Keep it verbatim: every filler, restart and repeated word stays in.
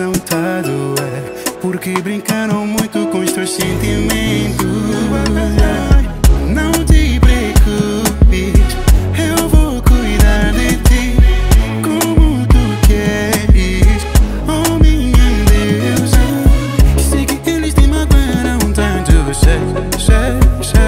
exaltado é porque brincaram muito com os teus sentimentos. Não te preocupes, eu vou cuidar de ti como tu queres. Oh minha deusa, sei que eles te mataram tanto. Sei, sei, sei.